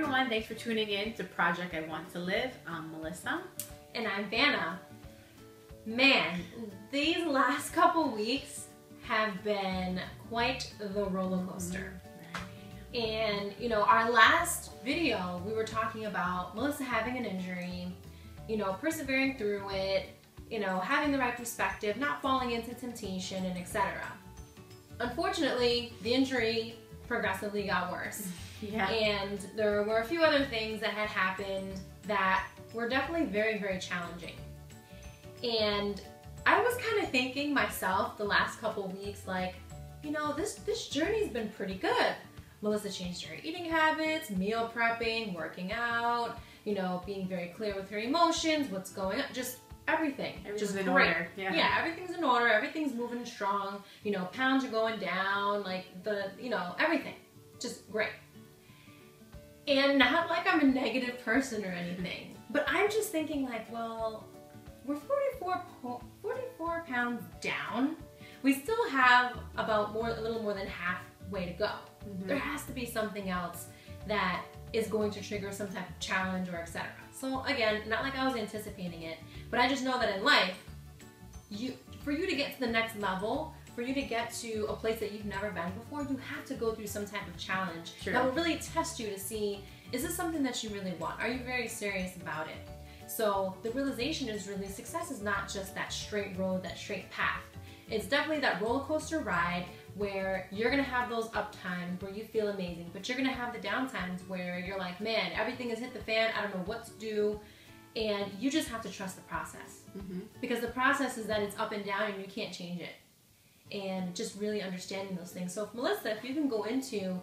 everyone, thanks for tuning in to Project I Want to Live. I'm Melissa. And I'm Vana. Man, these last couple weeks have been quite the roller coaster. And you know, our last video, we were talking about Melissa having an injury, you know, persevering through it, you know, having the right perspective, not falling into temptation, and etc. Unfortunately, the injury progressively got worse. Yeah. And there were a few other things that had happened that were definitely very, very challenging. And I was kind of thinking myself the last couple weeks, like, you know, this journey's been pretty good. Melissa changed her eating habits, meal prepping, working out, you know, being very clear with her emotions, what's going on, just everything. Everything's just in order. Yeah. Yeah, everything's in order, everything's moving strong, you know, pounds are going down, like the, you know, everything. Just great. And not like I'm a negative person or anything, but I'm just thinking like, well, we're 44 pounds down. We still have about a little more than halfway to go. Mm-hmm. There has to be something else that is going to trigger some type of challenge or etc. So again, not like I was anticipating it, but I just know that in life, for you to get to the next level, for you to get to a place that you've never been before, you have to go through some type of challenge. True. That will really test you to see, is this something that you really want? Are you very serious about it? So the realization is really, success is not just that straight road, that straight path. It's definitely that roller coaster ride where you're gonna have those up times where you feel amazing, but you're gonna have the down times where you're like, man, everything has hit the fan, I don't know what to do, and you just have to trust the process. Mm-hmm. Because the process is that it's up and down and you can't change it. And just really understanding those things. So if Melissa, if you can go into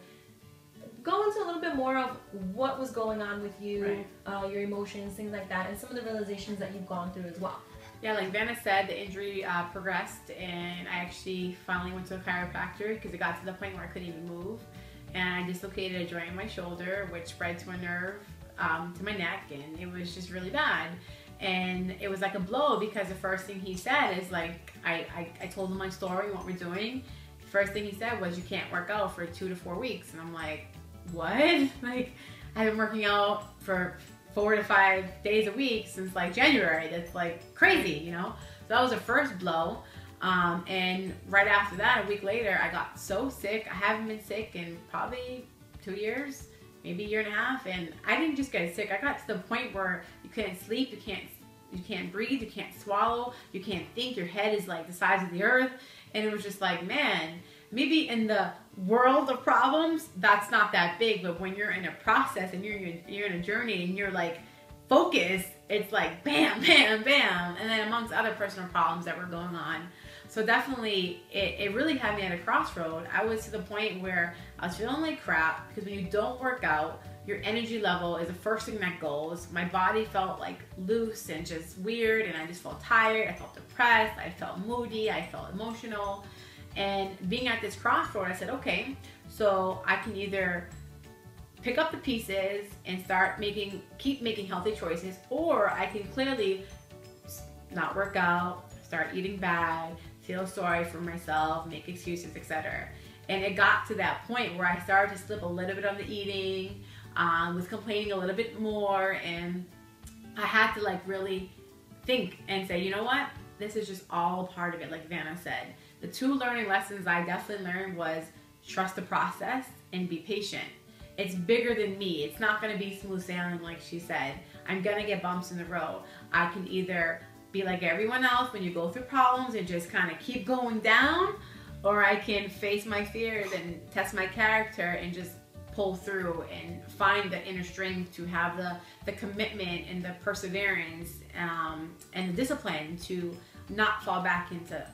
a little bit more of what was going on with you, right. Your emotions, things like that, and some of the realizations that you've gone through as well. Yeah, like Vana said, the injury progressed, and I actually finally went to a chiropractor because it got to the point where I couldn't even move, and I dislocated a joint in my shoulder, which spread to a nerve to my neck, and it was just really bad. And it was like a blow because the first thing he said is like, I told him my story, what we're doing. The first thing he said was, you can't work out for 2 to 4 weeks, and I'm like, what? Like, I've been working out for 4 to 5 days a week since like January. That's like crazy, you know? So that was the first blow. And right after that, a week later, I got so sick. I haven't been sick in probably 2 years, maybe a year and a half. And I didn't just get sick. I got to the point where you couldn't sleep, you can't breathe, you can't swallow, you can't think, your head is like the size of the earth. And it was just like, man, maybe in the world of problems, that's not that big, but when you're in a process and you're in a journey and you're like focused, it's like bam, bam, bam, and then amongst other personal problems that were going on. So definitely, it really had me at a crossroad. I was to the point where I was feeling like crap because when you don't work out, your energy level is the first thing that goes. My body felt like loose and just weird, and I just felt tired, I felt depressed, I felt moody, I felt emotional. And being at this crossroad, I said, okay, so I can either pick up the pieces and start making, keep making healthy choices, or I can clearly not work out, start eating bad, feel sorry for myself, make excuses, etc. And it got to that point where I started to slip a little bit on the eating, was complaining a little bit more, and I had to like really think and say, you know what, this is just all part of it, like Vana said. The two learning lessons I definitely learned was trust the process and be patient. It's bigger than me. It's not going to be smooth sailing like she said. I'm going to get bumps in the road. I can either be like everyone else when you go through problems and just kind of keep going down, or I can face my fears and test my character and just pull through and find the inner strength to have the commitment and the perseverance and the discipline to not fall back into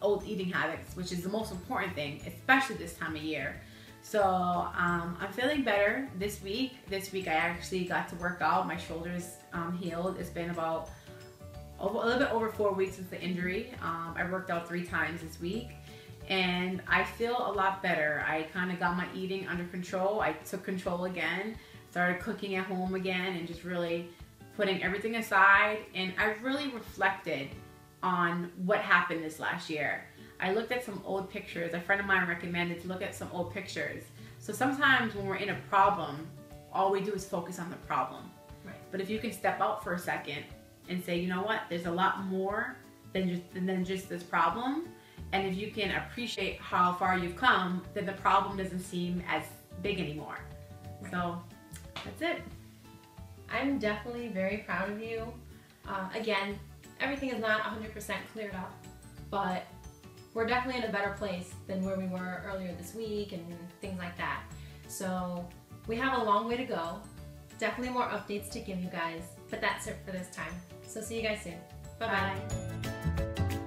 old eating habits, which is the most important thing, especially this time of year. So I'm feeling better this week. This week I actually got to work out. My shoulders healed. It's been about a little bit over 4 weeks since the injury. I worked out 3 times this week, and I feel a lot better. I kind of got my eating under control. I took control again, started cooking at home again, and just really putting everything aside. And I really reflected on what happened this last year. I looked at some old pictures. A friend of mine recommended to look at some old pictures. So sometimes when we're in a problem, all we do is focus on the problem. Right. But if you can step out for a second and say, you know what, there's a lot more than just this problem. And if you can appreciate how far you've come, then the problem doesn't seem as big anymore. Right. So that's it. I'm definitely very proud of you. Again, everything is not 100% cleared up, but we're definitely in a better place than where we were earlier this week and things like that. So we have a long way to go. Definitely more updates to give you guys, but that's it for this time. So see you guys soon. Bye-bye. Bye.